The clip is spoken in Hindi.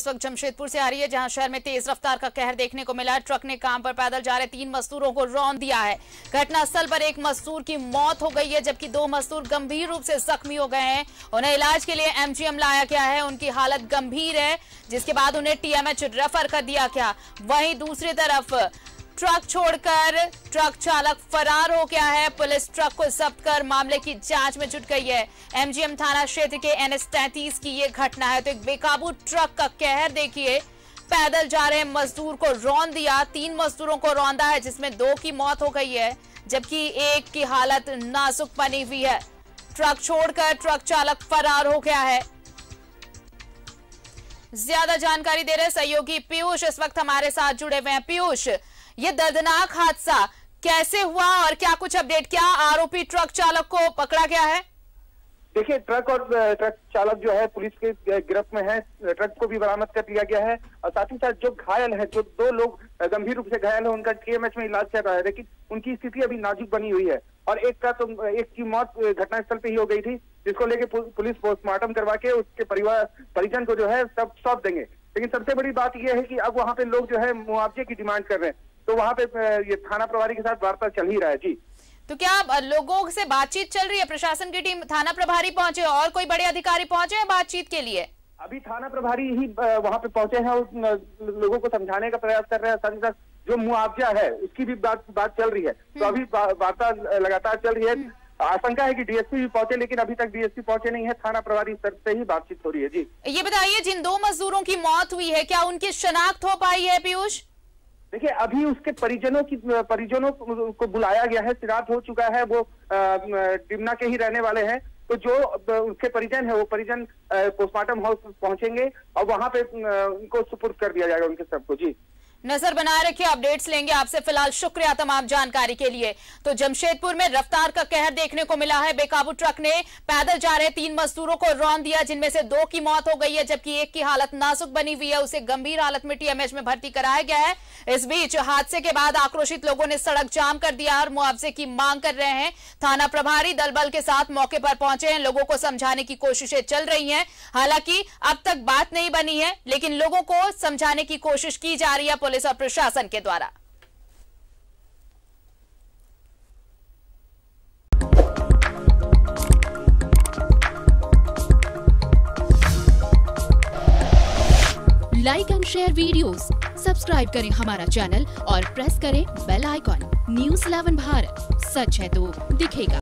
इस वक्त जमशेदपुर से आ रही है, जहां शहर में तेज रफ्तार का कहर देखने को मिला। ट्रक ने काम पर पैदल जा रहे 3 मजदूरों को रौंद दिया है। घटनास्थल पर 1 मजदूर की मौत हो गई है, जबकि 2 मजदूर गंभीर रूप से जख्मी हो गए हैं। उन्हें इलाज के लिए एमजीएम लाया गया है। उनकी हालत गंभीर है, जिसके बाद उन्हें टीएमएच रेफर कर दिया गया। वहीं दूसरी तरफ ट्रक छोड़कर ट्रक चालक फरार हो गया है। पुलिस ट्रक को जब्त कर मामले की जांच में जुट गई है। एमजीएम थाना क्षेत्र के एनएस 33 की ये घटना है। तो एक बेकाबू ट्रक का कहर देखिए, पैदल जा रहे मजदूर को रौंद दिया। 3 मजदूरों को रौंदा है, जिसमें 2 की मौत हो गई है, जबकि 1 की हालत नाजुक बनी हुई है। ट्रक छोड़कर ट्रक चालक फरार हो गया है। ज्यादा जानकारी दे रहे सहयोगी पीयूष इस वक्त हमारे साथ जुड़े हुए हैं। पीयूष, ये दर्दनाक हादसा कैसे हुआ और क्या कुछ अपडेट, क्या आरोपी ट्रक चालक को पकड़ा गया है? देखिए, ट्रक चालक जो है पुलिस के गिरफ्त में है। ट्रक को भी बरामद कर लिया गया है और साथ ही साथ जो घायल है, जो 2 लोग गंभीर रूप से घायल है, उनका केएमएच में इलाज चल रहा है, लेकिन उनकी स्थिति अभी नाजुक बनी हुई है। और एक की मौत घटनास्थल पे ही हो गई थी, जिसको लेके पुलिस पोस्टमार्टम करवा के उसके परिजन को जो है सब सौंप देंगे। लेकिन सबसे बड़ी बात यह है कि अब वहाँ पे लोग जो है मुआवजे की डिमांड कर रहे हैं, तो वहाँ पे ये थाना प्रभारी के साथ वार्ता चल ही रहा है। जी, तो क्या अब लोगों से बातचीत चल रही है? प्रशासन की टीम, थाना प्रभारी पहुंचे और कोई बड़े अधिकारी पहुंचे हैं बातचीत के लिए? अभी थाना प्रभारी ही वहाँ पे पहुंचे हैं और लोगों को समझाने का प्रयास कर रहे हैं। साथ ही साथ जो मुआवजा है उसकी भी बात चल रही है। तो अभी वार्ता लगातार चल रही है। आशंका है कि डीएसपी भी पहुंचे, लेकिन अभी तक डीएसपी पहुंचे नहीं है। थाना प्रभारी स्तर से ही बातचीत हो रही है। जी, ये बताइए, जिन 2 मजदूरों की मौत हुई है, क्या उनकी शनाख्त हो पाई है? पीयूष, देखिए, अभी उसके परिजनों को बुलाया गया है। शिनाख्त हो चुका है, वो डिमना के ही रहने वाले हैं। तो जो उसके परिजन है, वो परिजन पोस्टमार्टम हाउस पहुंचेंगे और वहां पे उनको सुपुर्द कर दिया जाएगा, उनके सबको। जी, नजर बनाए रखिए, अपडेट्स लेंगे आपसे। फिलहाल शुक्रिया तमाम जानकारी के लिए। तो जमशेदपुर में रफ्तार का कहर देखने को मिला है। बेकाबू ट्रक ने पैदल जा रहे 3 मजदूरों को रौंद दिया, जिनमें से 2 की मौत हो गई है, जबकि 1 की हालत नाजुक बनी हुई है। उसे गंभीर हालत में टीएमएच में भर्ती कराया गया है। इस बीच हादसे के बाद आक्रोशित लोगों ने सड़क जाम कर दिया और मुआवजे की मांग कर रहे हैं। थाना प्रभारी दल बल के साथ मौके पर पहुंचे हैं। लोगों को समझाने की कोशिशें चल रही है। हालांकि अब तक बात नहीं बनी है, लेकिन लोगों को समझाने की कोशिश की जा रही है पुलिस और प्रशासन के द्वारा। Like and share videos, subscribe करें हमारा चैनल और प्रेस करें बेल आइकॉन। न्यूज़ 11 भारत, सच है तो दिखेगा।